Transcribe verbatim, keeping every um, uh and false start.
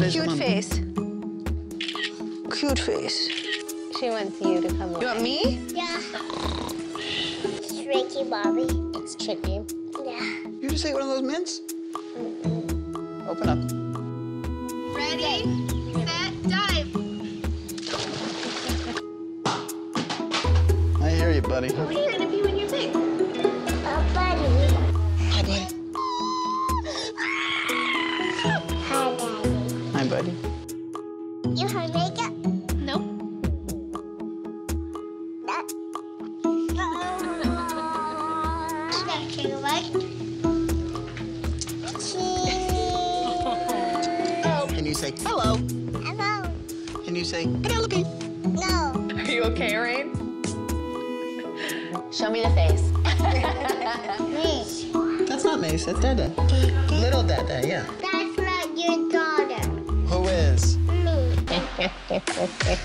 this Cute one. face. Cute face. She wants you to come over. You want me? Yeah. It's tricky, Bobby. It's tricky. Yeah. You just ate one of those mints? Mm-mm. Open up. Ready, set, dive. I hear you, buddy. What are you gonna be when you're big? A buddy. Hi, buddy. Hi, buddy. Hi, buddy. You heard makeup? Nope. That. She's gonna take a bite. Can you say hello? Hello. Can you say Penelope? No. Are you okay, Rain? Show me the face. Mace. That's not Mace. That's Dada. Little Dada, yeah. That's not your daughter. Who is? Me.